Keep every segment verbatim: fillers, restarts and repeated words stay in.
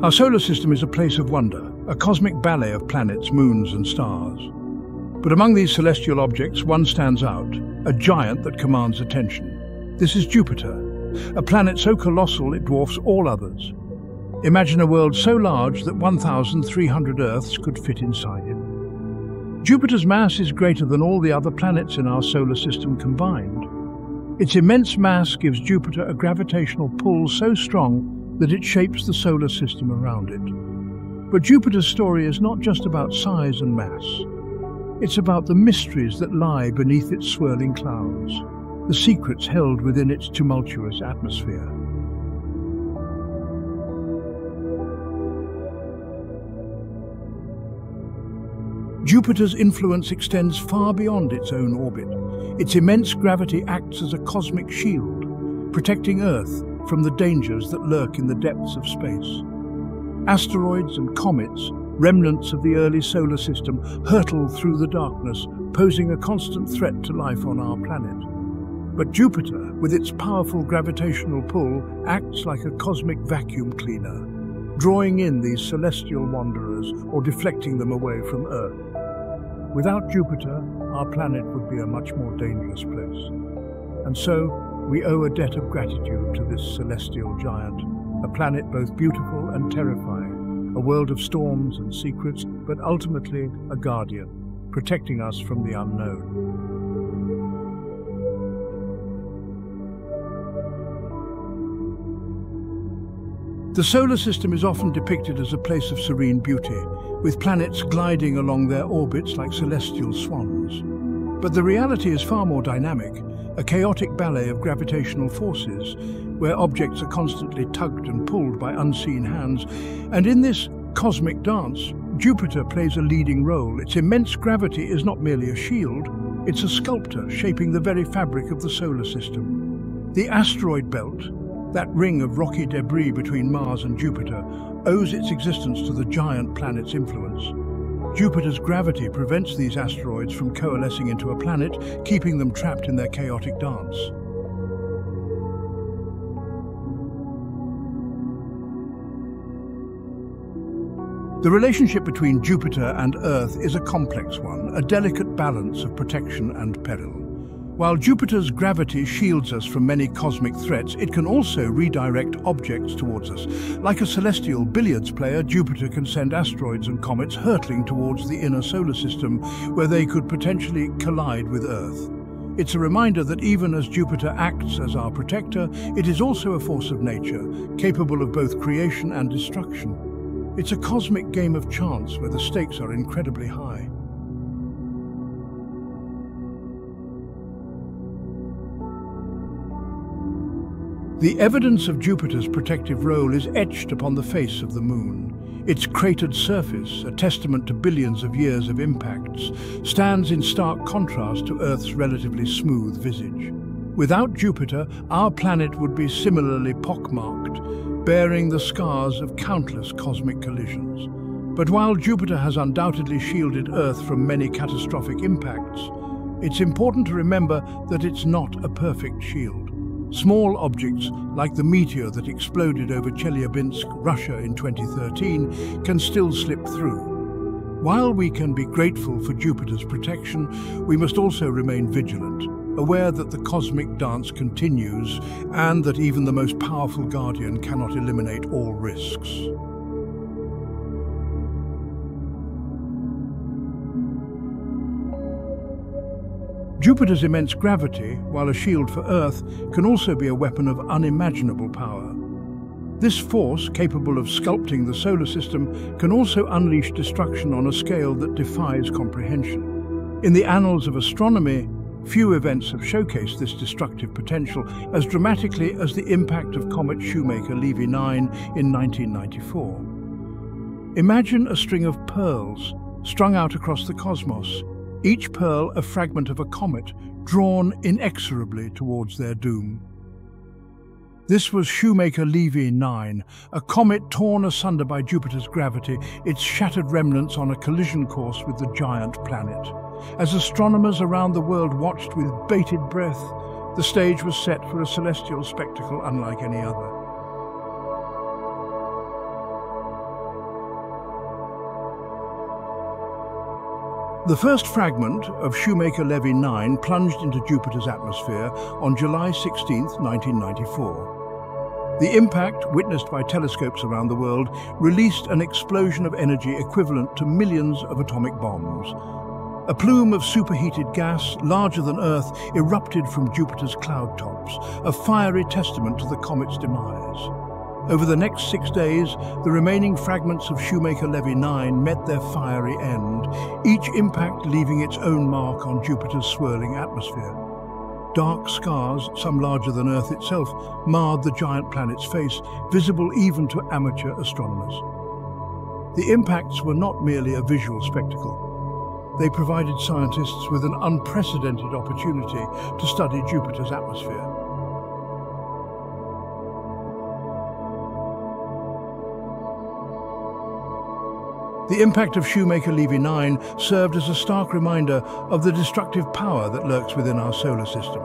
Our solar system is a place of wonder, a cosmic ballet of planets, moons and stars. But among these celestial objects, one stands out, a giant that commands attention. This is Jupiter, a planet so colossal it dwarfs all others. Imagine a world so large that one thousand three hundred Earths could fit inside it. Jupiter's mass is greater than all the other planets in our solar system combined. Its immense mass gives Jupiter a gravitational pull so strong that it shapes the solar system around it. But Jupiter's story is not just about size and mass. It's about the mysteries that lie beneath its swirling clouds, the secrets held within its tumultuous atmosphere. Jupiter's influence extends far beyond its own orbit. Its immense gravity acts as a cosmic shield, protecting Earth from the dangers that lurk in the depths of space. Asteroids and comets, remnants of the early solar system, hurtle through the darkness, posing a constant threat to life on our planet. But Jupiter, with its powerful gravitational pull, acts like a cosmic vacuum cleaner, drawing in these celestial wanderers or deflecting them away from Earth. Without Jupiter, our planet would be a much more dangerous place. And so, we owe a debt of gratitude to this celestial giant, a planet both beautiful and terrifying, a world of storms and secrets, but ultimately a guardian, protecting us from the unknown. The solar system is often depicted as a place of serene beauty, with planets gliding along their orbits like celestial swans. But the reality is far more dynamic, a chaotic ballet of gravitational forces, where objects are constantly tugged and pulled by unseen hands. And in this cosmic dance, Jupiter plays a leading role. Its immense gravity is not merely a shield, it's a sculptor shaping the very fabric of the solar system. The asteroid belt, that ring of rocky debris between Mars and Jupiter, owes its existence to the giant planet's influence. Jupiter's gravity prevents these asteroids from coalescing into a planet, keeping them trapped in their chaotic dance. The relationship between Jupiter and Earth is a complex one, a delicate balance of protection and peril. While Jupiter's gravity shields us from many cosmic threats, it can also redirect objects towards us. Like a celestial billiards player, Jupiter can send asteroids and comets hurtling towards the inner solar system, where they could potentially collide with Earth. It's a reminder that even as Jupiter acts as our protector, it is also a force of nature, capable of both creation and destruction. It's a cosmic game of chance where the stakes are incredibly high. The evidence of Jupiter's protective role is etched upon the face of the Moon. Its cratered surface, a testament to billions of years of impacts, stands in stark contrast to Earth's relatively smooth visage. Without Jupiter, our planet would be similarly pockmarked, bearing the scars of countless cosmic collisions. But while Jupiter has undoubtedly shielded Earth from many catastrophic impacts, it's important to remember that it's not a perfect shield. Small objects, like the meteor that exploded over Chelyabinsk, Russia in twenty thirteen, can still slip through. While we can be grateful for Jupiter's protection, we must also remain vigilant, aware that the cosmic dance continues and that even the most powerful guardian cannot eliminate all risks. Jupiter's immense gravity, while a shield for Earth, can also be a weapon of unimaginable power. This force, capable of sculpting the solar system, can also unleash destruction on a scale that defies comprehension. In the annals of astronomy, few events have showcased this destructive potential as dramatically as the impact of comet Shoemaker-Levy nine in nineteen ninety-four. Imagine a string of pearls strung out across the cosmos, each pearl a fragment of a comet, drawn inexorably towards their doom. This was Shoemaker-Levy nine, a comet torn asunder by Jupiter's gravity, its shattered remnants on a collision course with the giant planet. As astronomers around the world watched with bated breath, the stage was set for a celestial spectacle unlike any other. The first fragment of Shoemaker-Levy nine plunged into Jupiter's atmosphere on July sixteenth, nineteen ninety-four. The impact, witnessed by telescopes around the world, released an explosion of energy equivalent to millions of atomic bombs. A plume of superheated gas, larger than Earth, erupted from Jupiter's cloud tops, a fiery testament to the comet's demise. Over the next six days, the remaining fragments of Shoemaker-Levy nine met their fiery end, each impact leaving its own mark on Jupiter's swirling atmosphere. Dark scars, some larger than Earth itself, marred the giant planet's face, visible even to amateur astronomers. The impacts were not merely a visual spectacle. They provided scientists with an unprecedented opportunity to study Jupiter's atmosphere. The impact of Shoemaker-Levy nine served as a stark reminder of the destructive power that lurks within our solar system.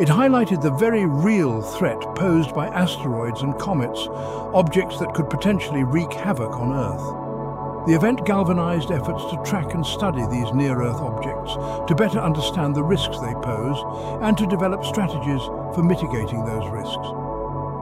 It highlighted the very real threat posed by asteroids and comets, objects that could potentially wreak havoc on Earth. The event galvanized efforts to track and study these near-Earth objects, to better understand the risks they pose, and to develop strategies for mitigating those risks.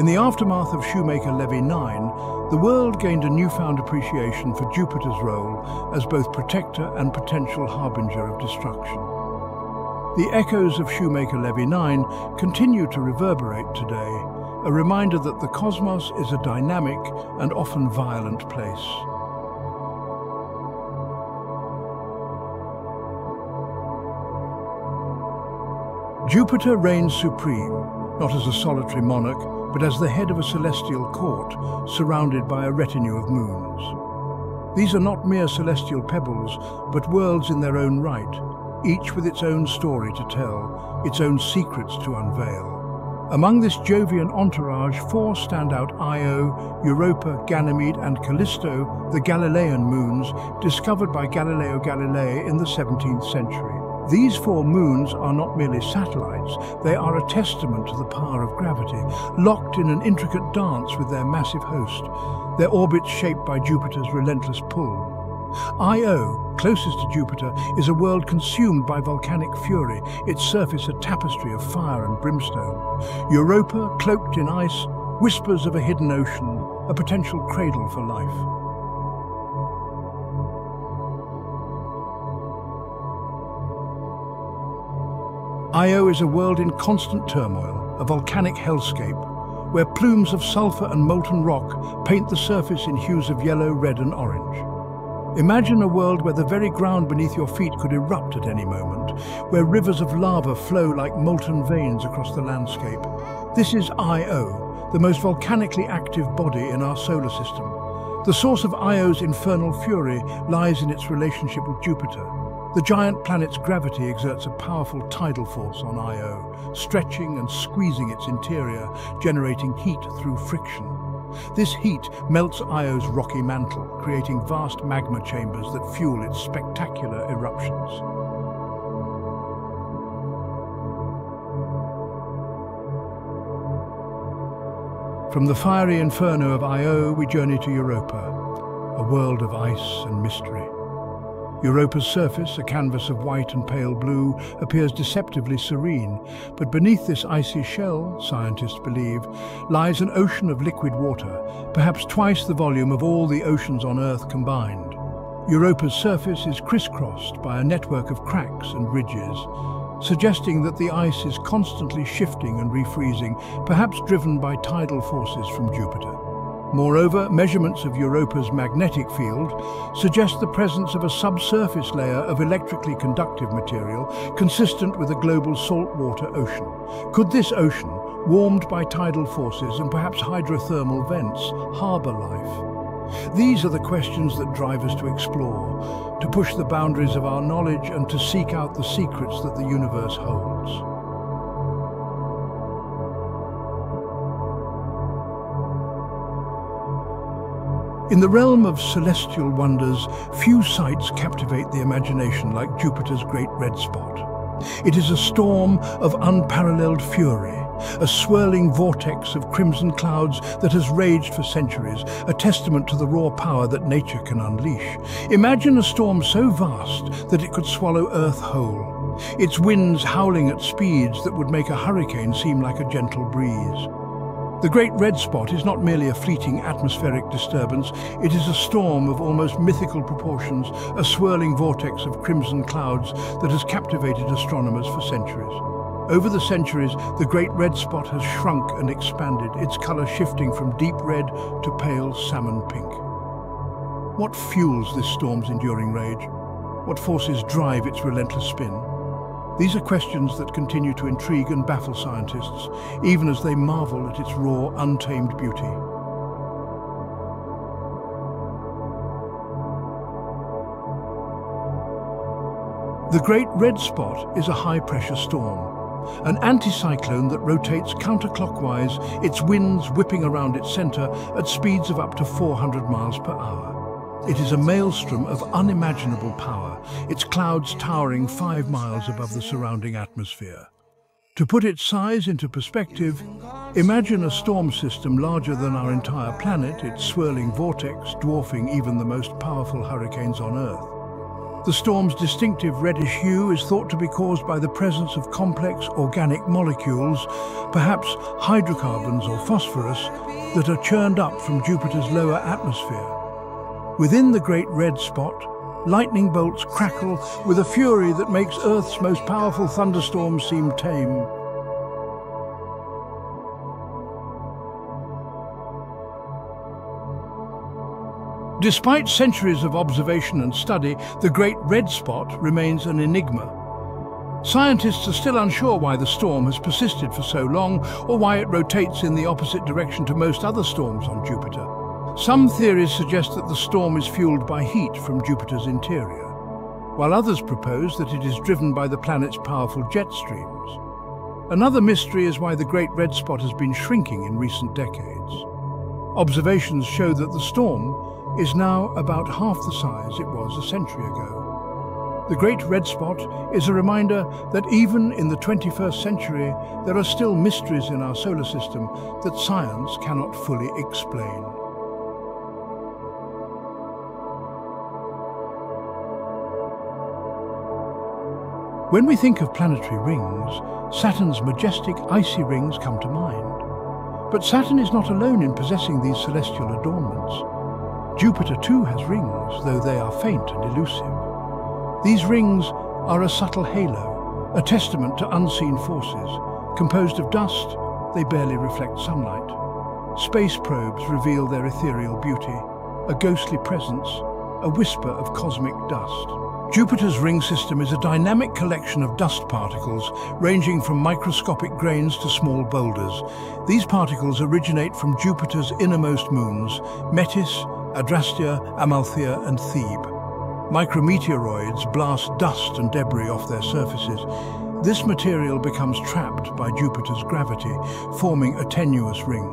In the aftermath of Shoemaker-Levy nine, the world gained a newfound appreciation for Jupiter's role as both protector and potential harbinger of destruction. The echoes of Shoemaker-Levy nine continue to reverberate today, a reminder that the cosmos is a dynamic and often violent place. Jupiter reigns supreme, not as a solitary monarch, but as the head of a celestial court, surrounded by a retinue of moons. These are not mere celestial pebbles, but worlds in their own right, each with its own story to tell, its own secrets to unveil. Among this Jovian entourage, four stand out: Io, Europa, Ganymede, and Callisto, the Galilean moons, discovered by Galileo Galilei in the seventeenth century. These four moons are not merely satellites, they are a testament to the power of gravity, locked in an intricate dance with their massive host, their orbits shaped by Jupiter's relentless pull. Io, closest to Jupiter, is a world consumed by volcanic fury, its surface a tapestry of fire and brimstone. Europa, cloaked in ice, whispers of a hidden ocean, a potential cradle for life. Io is a world in constant turmoil, a volcanic hellscape, where plumes of sulfur and molten rock paint the surface in hues of yellow, red, and orange. Imagine a world where the very ground beneath your feet could erupt at any moment, where rivers of lava flow like molten veins across the landscape. This is Io, the most volcanically active body in our solar system. The source of Io's infernal fury lies in its relationship with Jupiter. The giant planet's gravity exerts a powerful tidal force on Io, stretching and squeezing its interior, generating heat through friction. This heat melts Io's rocky mantle, creating vast magma chambers that fuel its spectacular eruptions. From the fiery inferno of Io, we journey to Europa, a world of ice and mystery. Europa's surface, a canvas of white and pale blue, appears deceptively serene, but beneath this icy shell, scientists believe, lies an ocean of liquid water, perhaps twice the volume of all the oceans on Earth combined. Europa's surface is crisscrossed by a network of cracks and ridges, suggesting that the ice is constantly shifting and refreezing, perhaps driven by tidal forces from Jupiter. Moreover, measurements of Europa's magnetic field suggest the presence of a subsurface layer of electrically conductive material consistent with a global saltwater ocean. Could this ocean, warmed by tidal forces and perhaps hydrothermal vents, harbour life? These are the questions that drive us to explore, to push the boundaries of our knowledge, and to seek out the secrets that the universe holds. In the realm of celestial wonders, few sights captivate the imagination like Jupiter's Great Red Spot. It is a storm of unparalleled fury, a swirling vortex of crimson clouds that has raged for centuries, a testament to the raw power that nature can unleash. Imagine a storm so vast that it could swallow Earth whole, its winds howling at speeds that would make a hurricane seem like a gentle breeze. The Great Red Spot is not merely a fleeting atmospheric disturbance, it is a storm of almost mythical proportions, a swirling vortex of crimson clouds that has captivated astronomers for centuries. Over the centuries, the Great Red Spot has shrunk and expanded, its color shifting from deep red to pale salmon pink. What fuels this storm's enduring rage? What forces drive its relentless spin? These are questions that continue to intrigue and baffle scientists, even as they marvel at its raw, untamed beauty. The Great Red Spot is a high-pressure storm, an anticyclone that rotates counterclockwise, its winds whipping around its center at speeds of up to four hundred miles per hour. It is a maelstrom of unimaginable power, its clouds towering five miles above the surrounding atmosphere. To put its size into perspective, imagine a storm system larger than our entire planet, its swirling vortex dwarfing even the most powerful hurricanes on Earth. The storm's distinctive reddish hue is thought to be caused by the presence of complex organic molecules, perhaps hydrocarbons or phosphorus, that are churned up from Jupiter's lower atmosphere. Within the Great Red Spot, lightning bolts crackle with a fury that makes Earth's most powerful thunderstorms seem tame. Despite centuries of observation and study, the Great Red Spot remains an enigma. Scientists are still unsure why the storm has persisted for so long, or why it rotates in the opposite direction to most other storms on Jupiter. Some theories suggest that the storm is fueled by heat from Jupiter's interior, while others propose that it is driven by the planet's powerful jet streams. Another mystery is why the Great Red Spot has been shrinking in recent decades. Observations show that the storm is now about half the size it was a century ago. The Great Red Spot is a reminder that even in the twenty-first century, there are still mysteries in our solar system that science cannot fully explain. When we think of planetary rings, Saturn's majestic icy rings come to mind. But Saturn is not alone in possessing these celestial adornments. Jupiter too has rings, though they are faint and elusive. These rings are a subtle halo, a testament to unseen forces. Composed of dust, they barely reflect sunlight. Space probes reveal their ethereal beauty, a ghostly presence, a whisper of cosmic dust. Jupiter's ring system is a dynamic collection of dust particles ranging from microscopic grains to small boulders. These particles originate from Jupiter's innermost moons, Metis, Adrastea, Amalthea and Thebe. Micrometeoroids blast dust and debris off their surfaces. This material becomes trapped by Jupiter's gravity, forming a tenuous ring.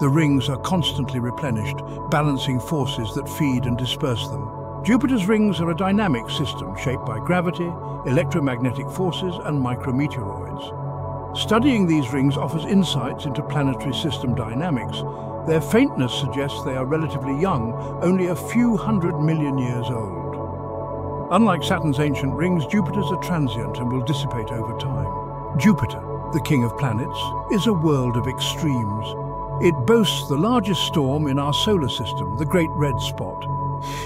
The rings are constantly replenished, balancing forces that feed and disperse them. Jupiter's rings are a dynamic system shaped by gravity, electromagnetic forces and micrometeoroids. Studying these rings offers insights into planetary system dynamics. Their faintness suggests they are relatively young, only a few hundred million years old. Unlike Saturn's ancient rings, Jupiter's are transient and will dissipate over time. Jupiter, the king of planets, is a world of extremes. It boasts the largest storm in our solar system, the Great Red Spot.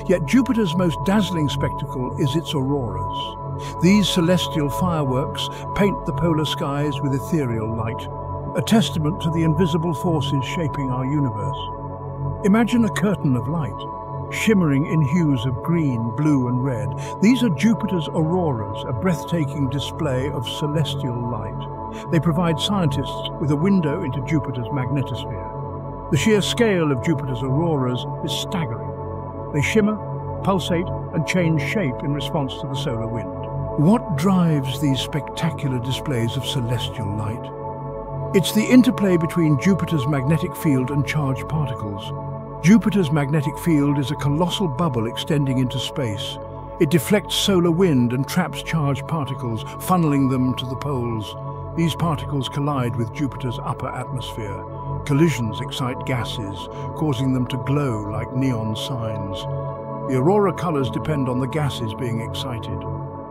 Yet Jupiter's most dazzling spectacle is its auroras. These celestial fireworks paint the polar skies with ethereal light, a testament to the invisible forces shaping our universe. Imagine a curtain of light, shimmering in hues of green, blue and red. These are Jupiter's auroras, a breathtaking display of celestial light. They provide scientists with a window into Jupiter's magnetosphere. The sheer scale of Jupiter's auroras is staggering. They shimmer, pulsate, and change shape in response to the solar wind. What drives these spectacular displays of celestial light? It's the interplay between Jupiter's magnetic field and charged particles. Jupiter's magnetic field is a colossal bubble extending into space. It deflects solar wind and traps charged particles, funneling them to the poles. These particles collide with Jupiter's upper atmosphere. Collisions excite gases, causing them to glow like neon signs. The aurora colors depend on the gases being excited.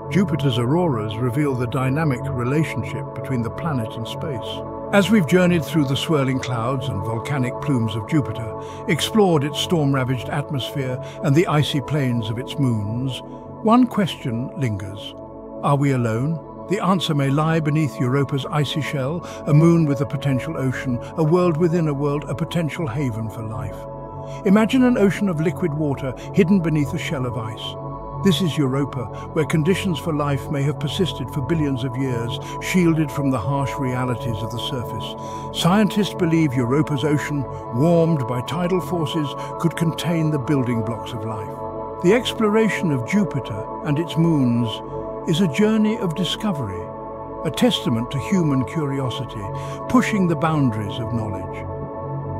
Jupiter's auroras reveal the dynamic relationship between the planet and space. As we've journeyed through the swirling clouds and volcanic plumes of Jupiter, explored its storm-ravaged atmosphere and the icy plains of its moons, one question lingers. Are we alone? The answer may lie beneath Europa's icy shell, a moon with a potential ocean, a world within a world, a potential haven for life. Imagine an ocean of liquid water hidden beneath a shell of ice. This is Europa, where conditions for life may have persisted for billions of years, shielded from the harsh realities of the surface. Scientists believe Europa's ocean, warmed by tidal forces, could contain the building blocks of life. The exploration of Jupiter and its moons is a journey of discovery, a testament to human curiosity, pushing the boundaries of knowledge.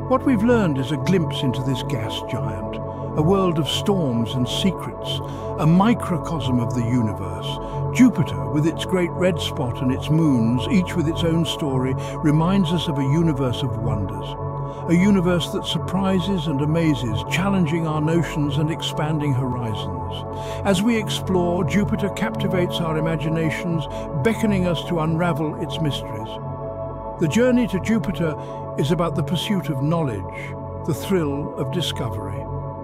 What we've learned is a glimpse into this gas giant, a world of storms and secrets, a microcosm of the universe. Jupiter, with its great red spot and its moons, each with its own story, reminds us of a universe of wonders. A universe that surprises and amazes, challenging our notions and expanding horizons. As we explore, Jupiter captivates our imaginations, beckoning us to unravel its mysteries. The journey to Jupiter is about the pursuit of knowledge, the thrill of discovery.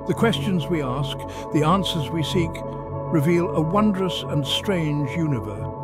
The questions we ask, the answers we seek, reveal a wondrous and strange universe.